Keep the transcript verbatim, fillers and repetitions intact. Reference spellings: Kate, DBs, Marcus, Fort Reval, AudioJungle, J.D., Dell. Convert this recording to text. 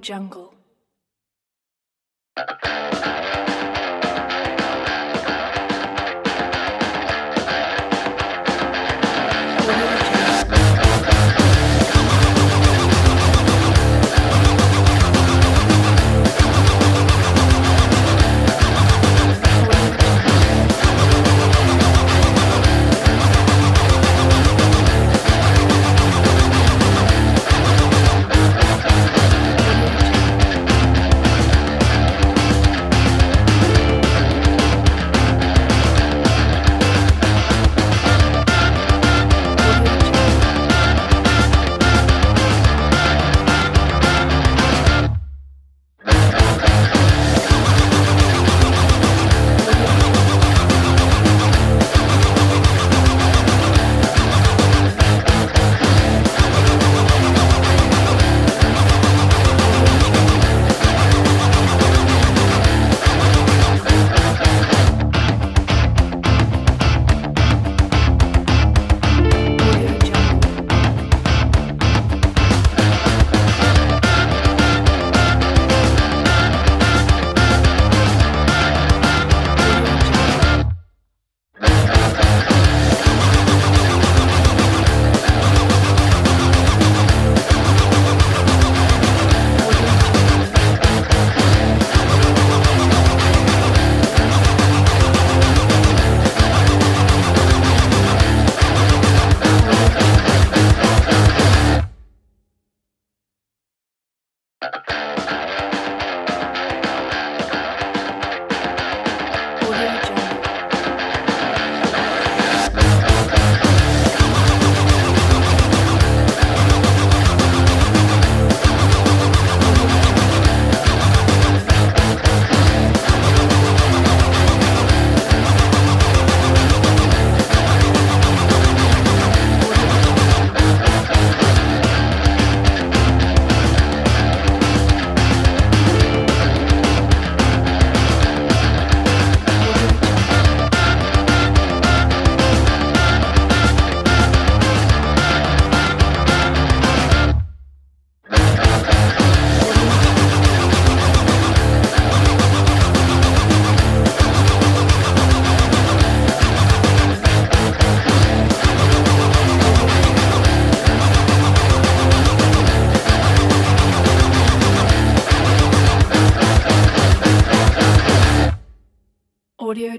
AudioJungle. AudioJungle.